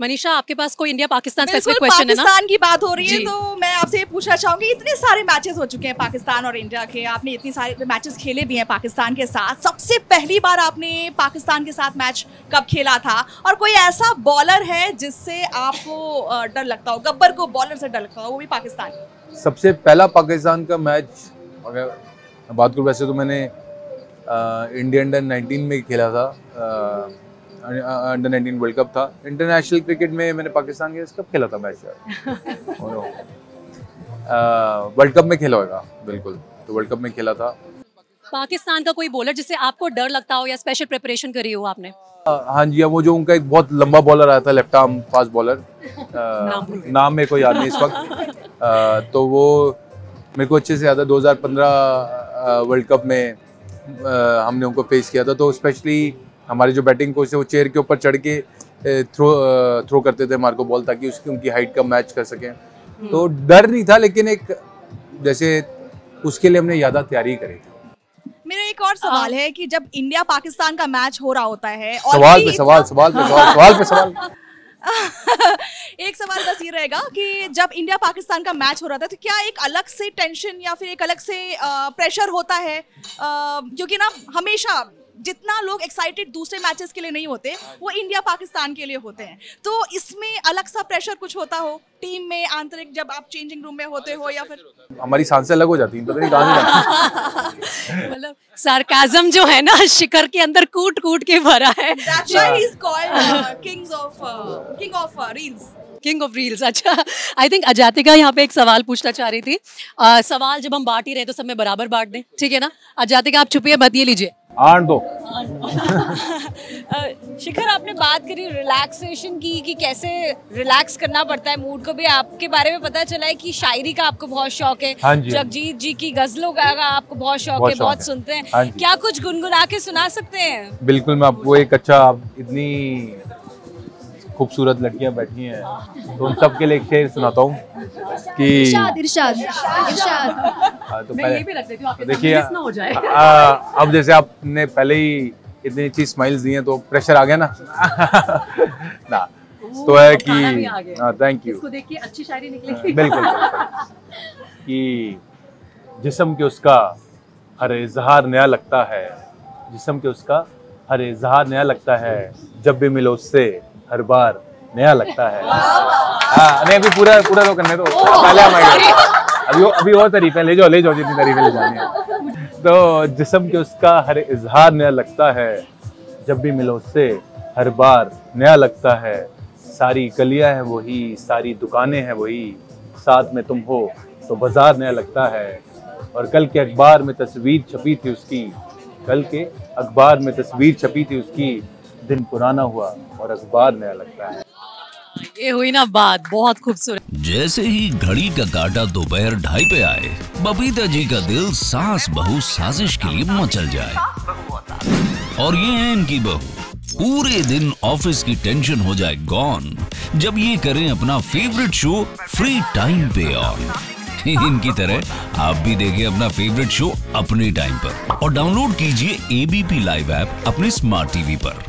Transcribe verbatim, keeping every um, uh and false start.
मनीषा, आपके पास कोई India Pakistan specific question है ना? पाकिस्तान की बात हो रही है तो मैं आपसे ये पूछना चाहूंगी, इतने सारे मैचेस हो चुके हैं पाकिस्तान और इंडिया के, आपने इतने सारे मैचेस खेले भी हैं पाकिस्तान के साथ, सबसे पहली बार आपने पाकिस्तान के साथ मैच कब खेला था? और कोई ऐसा बॉलर है जिससे आपको डर लगता हो? गब्बर को बॉलर से डर लगता हो, वो भी पाकिस्तान। सबसे पहला पाकिस्तान का मैच अगर बात करूँ, वैसे तो मैंने इंडिया अंडर नाइनटीन में खेला था, अंडर नाइनटीन वर्ल्ड कप था। इंटरनेशनल क्रिकेट में मैंने पाकिस्तान के कब खेला था मैच यार, वर्ल्ड कप में खेला होगा बिल्कुल, तो वर्ल्ड कप में खेला था। पाकिस्तान का कोई बॉलर जिससे आपको डर लगता हो या स्पेशल प्रिपरेशन करी हो आपने? हाँ जी, वो जो उनका एक बहुत लंबा बॉलर आया था, लेफ्ट आर्म फास्ट बॉलर, नाम मेरे को याद नहीं इस वक्त, तो वो मेरे को अच्छे से याद है दो हज़ार पंद्रह वर्ल्ड कप में हमने उनको फेस किया था। तो स्पेशली हमारे जो बैटिंग कोच थे वो चेयर के ऊपर चढ़ के थ्रो थ्रो करते थे हमारे को बॉल, ताकि उसकी उनकी हाइट का मैच कर सकें। तो डर नहीं था, लेकिन एक जैसे उसके लिए हमने ज़्यादा तैयारी करी थी। मेरा एक और सवाल है कि जब इंडिया पाकिस्तान का मैच हो रहा होता है, सवाल पे सवाल सवाल पे सवाल सवाल पे सवाल एक सवाल बस ये रहेगा कि जब इंडिया पाकिस्तान का मैच हो रहा था तो क्या एक अलग से टेंशन या फिर एक अलग से प्रेशर होता है? क्योंकि ना हमेशा जितना लोग एक्साइटेड दूसरे मैचेस के लिए नहीं होते, वो इंडिया पाकिस्तान के लिए होते हैं, तो इसमें अलग सा प्रेशर कुछ होता हो टीम में आंतरिक, जब आप चेंजिंग रूम में होते हो, या फिर हमारी सांसें अलग हो जाती हैं, पता नहीं कहाँ से। मतलब सार्काज्म जो है ना शिखर के अंदर कूट कूट के भरा है। That's why he's called kings of king of reels. King of reels. अच्छा, आई थिंक अजातिका यहाँ पे एक सवाल पूछना चाह रही थी। uh, सवाल जब हम बांट ही रहे तो सब में बराबर बांट दें, ठीक है ना? अजातिका आप छुपिए मत, ये लीजिए आठ दो। शिखर, आपने बात करी रिलैक्सेशन की कि कैसे रिलैक्स करना पड़ता है मूड को भी, आपके बारे में पता चला है कि शायरी का आपको बहुत शौक है, हाँ जगजीत जी की गजलों का आपको बहुत शौक है, बहुत सुनते हैं, हाँ क्या कुछ गुनगुना के सुना सकते हैं? बिल्कुल, मैं आपको एक अच्छा, इतनी खूबसूरत लड़कियां बैठी हैं तो उन सब के लिए एक शेर सुनाता हूँ कि इरशाद इरशाद इरशाद। तो पहले देखिए, अब जैसे आपने पहले ही इतनी अच्छी स्माइल्स दी हैं तो प्रेशर आ गया ना ना तो है कि थैंक यू, इसको देखिए अच्छी शायरी निकलेगी बिल्कुल कि जिस्म के उसका हर इजहार नया लगता है, जिस्म के उसका हर इजहार नया लगता है, जब भी मिलो उससे हर बार नया लगता है। हाँ, नहीं अभी पूरा पूरा तो करने दो, पहले हमारे अभी अभी और तारीफें ले जाओ ले जाओ जितनी तारीफें ले जानी है। तो जिस्म के उसका हर इजहार नया लगता है, जब भी मिलो उससे हर बार नया लगता है, सारी गलियां हैं वही, सारी दुकानें हैं वही, साथ में तुम हो तो बाजार नया लगता है। और कल के अखबार में तस्वीर छपी थी उसकी, कल के अखबार में तस्वीर छपी थी उसकी, दिन पुराना हुआ और अखबार नया लगता है। ये हुई ना बात, बहुत खूबसूरत। जैसे ही घड़ी का काटा दोपहर ढाई पे आए, बबीता जी का दिल सास बहू साजिश के लिए मचल जाए। और ये है इनकी बहू, पूरे दिन ऑफिस की टेंशन हो जाए गॉन जब ये करें अपना फेवरेट शो फ्री टाइम पे ऑन। इनकी तरह आप भी देखें अपना फेवरेट शो अपने टाइम पर और डाउनलोड कीजिए एबीपी लाइव ऐप अपने स्मार्ट टीवी पर।